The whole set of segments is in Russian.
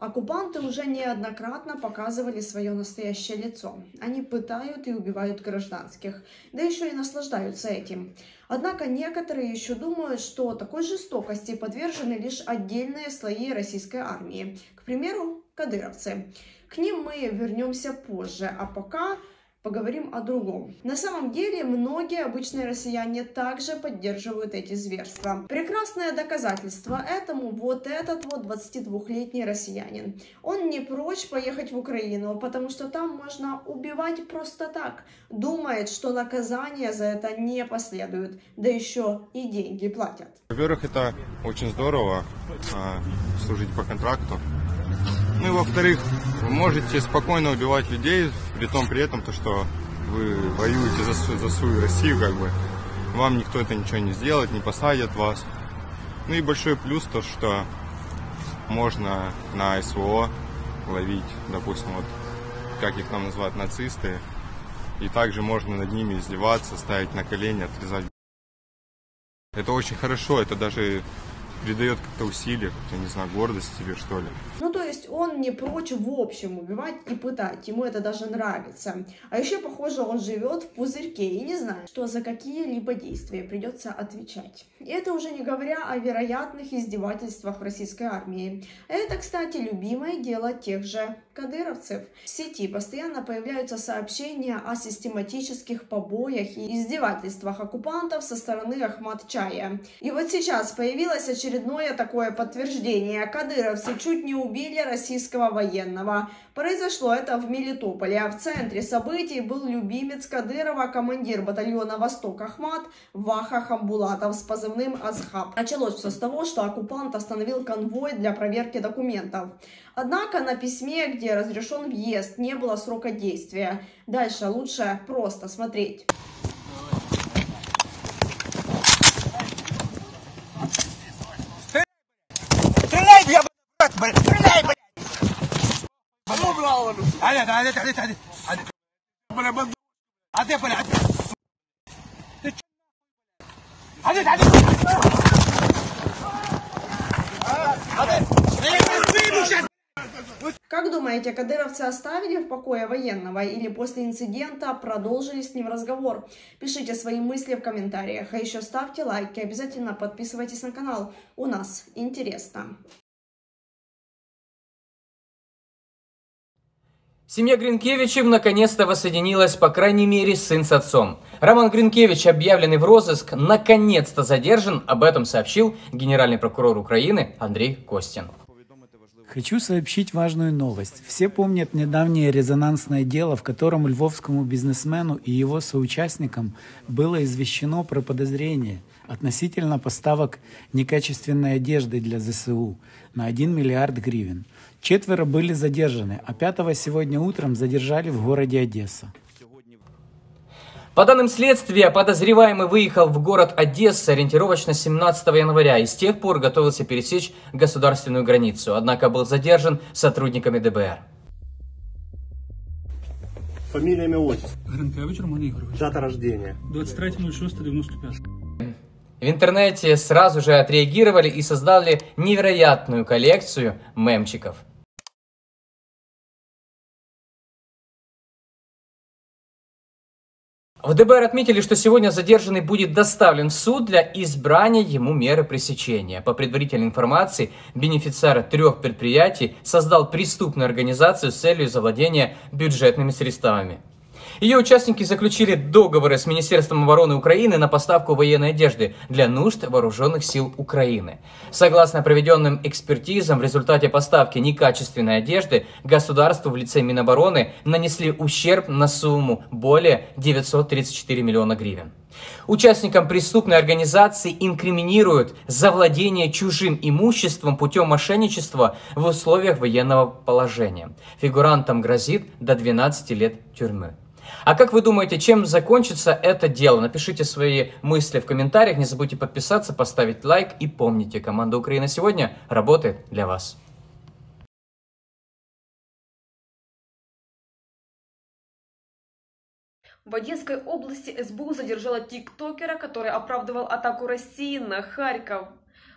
Оккупанты уже неоднократно показывали свое настоящее лицо. Они пытают и убивают гражданских, да еще и наслаждаются этим. Однако некоторые еще думают, что такой жестокости подвержены лишь отдельные слои российской армии. К примеру, кадыровцы. К ним мы вернемся позже, а пока поговорим о другом. На самом деле, многие обычные россияне также поддерживают эти зверства. Прекрасное доказательство этому вот этот вот 22-летний россиянин. Он не прочь поехать в Украину, потому что там можно убивать просто так. Думает, что наказание за это не последует, да еще и деньги платят. Во-первых, это очень здорово, служить по контракту. Ну и во-вторых, вы можете спокойно убивать людей, при этом то, что вы воюете за свою Россию, как бы. Вам никто это ничего не сделает, не посадят вас. Ну и большой плюс то, что можно на СВО ловить, допустим, вот как их там называют, нацисты. И также можно над ними издеваться, ставить на колени, отрезать. Это очень хорошо, это даже придает как-то усилие, я не знаю, гордость тебе, что ли. Ну, то есть он не прочь в общем убивать и пытать, ему это даже нравится. А еще, похоже, он живет в пузырьке и не знает, что за какие-либо действия придется отвечать. И это уже не говоря о вероятных издевательствах в российской армии. Это, кстати, любимое дело тех же кадыровцев. В сети постоянно появляются сообщения о систематических побоях и издевательствах оккупантов со стороны Ахмат-Чая. И вот сейчас появилось очередное такое подтверждение. Кадыровцы чуть не убили российского военного. Произошло это в Мелитополе. В центре событий был любимец Кадырова, командир батальона «Восток Ахмат» Ваха Хамбулатов с позывным «Асхаб». Началось все с того, что оккупант остановил конвой для проверки документов. Однако на письме, где разрешен въезд, не было срока действия. Дальше лучше просто смотреть. Как думаете, кадыровцы оставили в покое военного или после инцидента продолжили с ним разговор? Пишите свои мысли в комментариях, а еще ставьте лайки, обязательно подписывайтесь на канал, у нас интересно. Семья Гринкевичев наконец-то воссоединилась, по крайней мере, сын с отцом. Роман Гринкевич, объявленный в розыск, наконец-то задержан. Об этом сообщил генеральный прокурор Украины Андрей Костин. Хочу сообщить важную новость. Все помнят недавнее резонансное дело, в котором львовскому бизнесмену и его соучастникам было извещено про подозрение относительно поставок некачественной одежды для ЗСУ на 1 миллиард гривен. 4 были задержаны, а 5-го сегодня утром задержали в городе Одесса. По данным следствия, подозреваемый выехал в город Одесса ориентировочно 17 января и с тех пор готовился пересечь государственную границу, однако был задержан сотрудниками ДБР. Фамилия, имя, отчество. Гринкевич Роман Игоревич. Дата рождения. 23.06.95. В интернете сразу же отреагировали и создали невероятную коллекцию мемчиков. В ДБР отметили, что сегодня задержанный будет доставлен в суд для избрания ему меры пресечения. По предварительной информации, бенефициар 3 предприятий создал преступную организацию с целью завладения бюджетными средствами. Ее участники заключили договоры с Министерством обороны Украины на поставку военной одежды для нужд вооруженных сил Украины. Согласно проведенным экспертизам, в результате поставки некачественной одежды государству в лице Минобороны нанесли ущерб на сумму более 934 миллиона гривен. Участникам преступной организации инкриминируют завладение чужим имуществом путем мошенничества в условиях военного положения. Фигурантам грозит до 12 лет тюрьмы. А как вы думаете, чем закончится это дело? Напишите свои мысли в комментариях, не забудьте подписаться, поставить лайк и помните, команда «Украина сегодня» работает для вас. В Одесской области СБУ задержала тиктокера, который оправдывал атаку России на Харьков.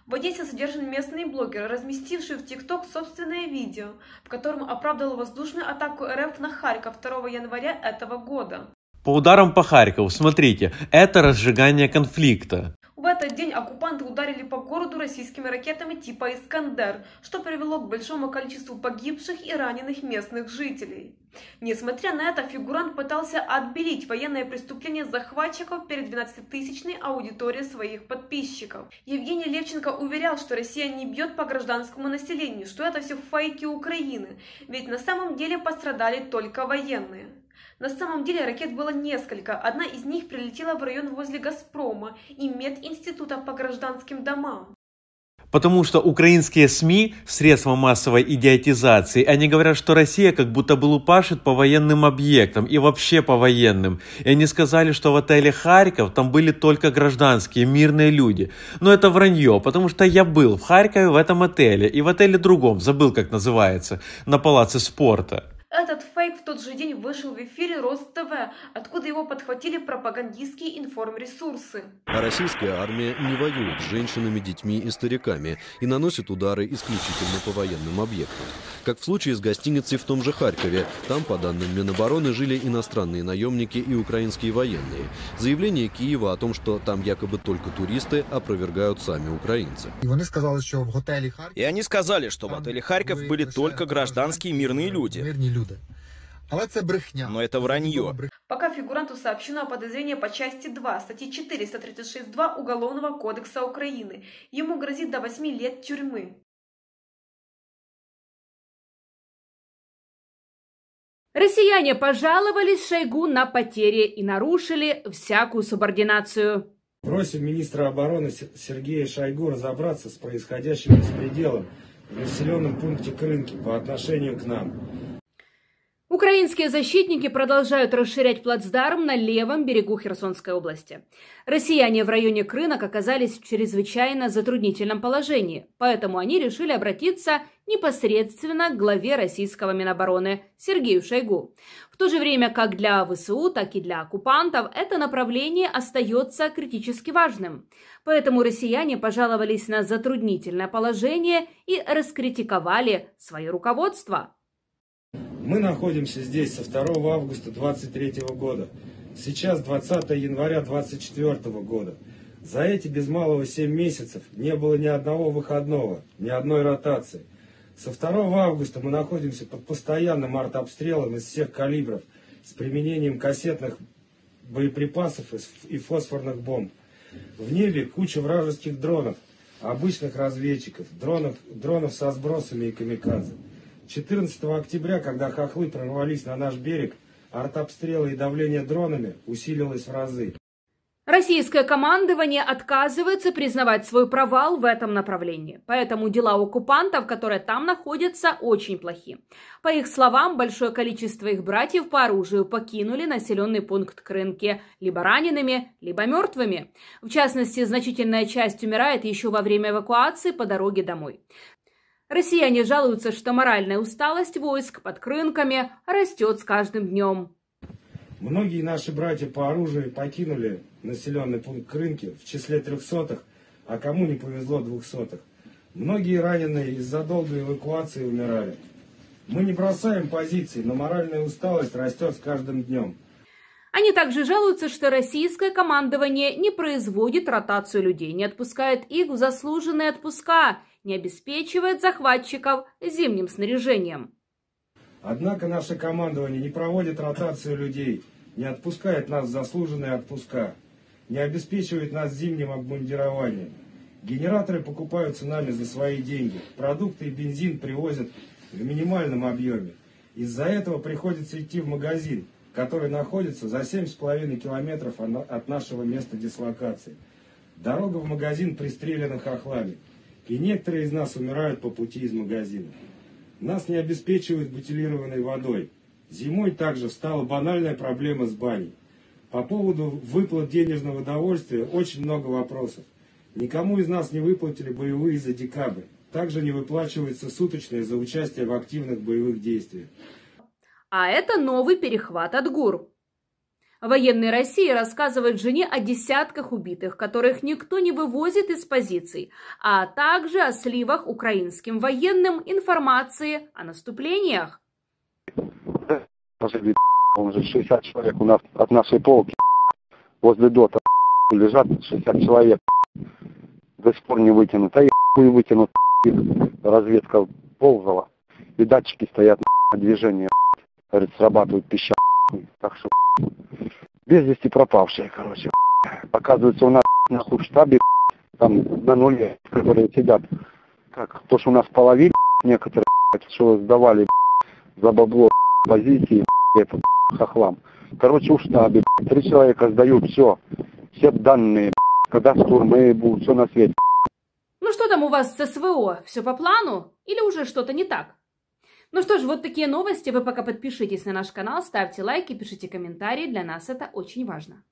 В Одессе задержан местный блогер, разместивший в ТикТок собственное видео, в котором оправдывал воздушную атаку РФ на Харьков 2 января этого года. По ударам по Харькову, смотрите, это разжигание конфликта. В этот день оккупанты ударили по городу российскими ракетами типа «Искандер», что привело к большому количеству погибших и раненых местных жителей. Несмотря на это, фигурант пытался отбелить военное преступление захватчиков перед 12-тысячной аудиторией своих подписчиков. Евгений Левченко уверял, что Россия не бьет по гражданскому населению, что это все фейки Украины, ведь на самом деле пострадали только военные. На самом деле ракет было несколько, одна из них прилетела в район возле «Газпрома» и мединститута по гражданским домам. Потому что украинские СМИ, средства массовой идиотизации, они говорят, что Россия как будто бы лупашит по военным объектам и вообще по военным. И они сказали, что в отеле «Харьков» там были только гражданские, мирные люди. Но это вранье, потому что я был в Харькове в этом отеле и в отеле другом, забыл как называется, на Палаце спорта. Этот фейк в тот же день вышел в эфире Рост ТВ, откуда его подхватили пропагандистские информресурсы. Российская армия не воюет с женщинами, детьми и стариками и наносит удары исключительно по военным объектам. Как в случае с гостиницей в том же Харькове. Там, по данным Минобороны, жили иностранные наемники и украинские военные. Заявление Киева о том, что там якобы только туристы, опровергают сами украинцы. И они сказали, что в отеле «Харьков» были только гражданские мирные люди. Но это вранье. Пока фигуранту сообщено о подозрении по части 2 статьи 436.2 Уголовного кодекса Украины. Ему грозит до 8 лет тюрьмы. Россияне пожаловались Шойгу на потери и нарушили всякую субординацию. Просим министра обороны Сергея Шойгу разобраться с происходящим беспределом в населенном пункте Крынки по отношению к нам. Украинские защитники продолжают расширять плацдарм на левом берегу Херсонской области. Россияне в районе Крынок оказались в чрезвычайно затруднительном положении, поэтому они решили обратиться непосредственно к главе российского Минобороны Сергею Шойгу. В то же время как для ВСУ, так и для оккупантов это направление остается критически важным. Поэтому россияне пожаловались на затруднительное положение и раскритиковали свое руководство. Мы находимся здесь со 2 августа 2023 года. Сейчас 20 января 2024 года. За эти без малого 7 месяцев не было ни одного выходного, ни одной ротации. Со 2 августа мы находимся под постоянным артобстрелом из всех калибров с применением кассетных боеприпасов и фосфорных бомб. В небе куча вражеских дронов, обычных разведчиков, дронов со сбросами и камикадзе. 14 октября, когда хохлы прорвались на наш берег, артобстрелы и давление дронами усилилось в разы. Российское командование отказывается признавать свой провал в этом направлении. Поэтому дела оккупантов, которые там находятся, очень плохи. По их словам, большое количество их братьев по оружию покинули населенный пункт Крынки либо ранеными, либо мертвыми. В частности, значительная часть умирает еще во время эвакуации по дороге домой. Россияне жалуются, что моральная усталость войск под Крынками растет с каждым днем. Многие наши братья по оружию покинули населенный пункт Крынки в числе 300-х, а кому не повезло 200-х. Многие раненые из-за долгой эвакуации умирали. Мы не бросаем позиции, но моральная усталость растет с каждым днем. Они также жалуются, что российское командование не производит ротацию людей, не отпускает их в заслуженные отпуска, не обеспечивает захватчиков зимним снаряжением. Однако наше командование не проводит ротацию людей, не отпускает нас в заслуженные отпуска, не обеспечивает нас зимним обмундированием. Генераторы покупаются нами за свои деньги, продукты и бензин привозят в минимальном объеме. Из-за этого приходится идти в магазин, который находится за 7,5 километров от нашего места дислокации. Дорога в магазин пристрелена хохлами. И некоторые из нас умирают по пути из магазина. Нас не обеспечивают бутилированной водой. Зимой также стала банальная проблема с баней. По поводу выплат денежного довольствия очень много вопросов. Никому из нас не выплатили боевые за декабрь. Также не выплачиваются суточные за участие в активных боевых действиях. А это новый перехват от ГУР. Военные России рассказывают жене о десятках убитых, которых никто не вывозит из позиций, а также о сливах украинским военным информации о наступлениях. 60 человек у нас от нашей полки возле дота лежат, 60 человек до сих пор не вытянут, а их не вытянут, разведка ползала, и датчики стоят на движение, срабатывают пища, так что без вести пропавшие, короче. Оказывается, у нас на худштабе там на нуле, которые сидят, как то, что у нас половили некоторые, что сдавали за бабло позиции, это хохлам. Короче, у штаба 3 человека сдают все данные, когда штурмы будут, все на свете. Ну что там у вас с СВО? Все по плану? Или уже что-то не так? Ну что ж, вот такие новости. Вы пока подпишитесь на наш канал, ставьте лайки, пишите комментарии. Для нас это очень важно.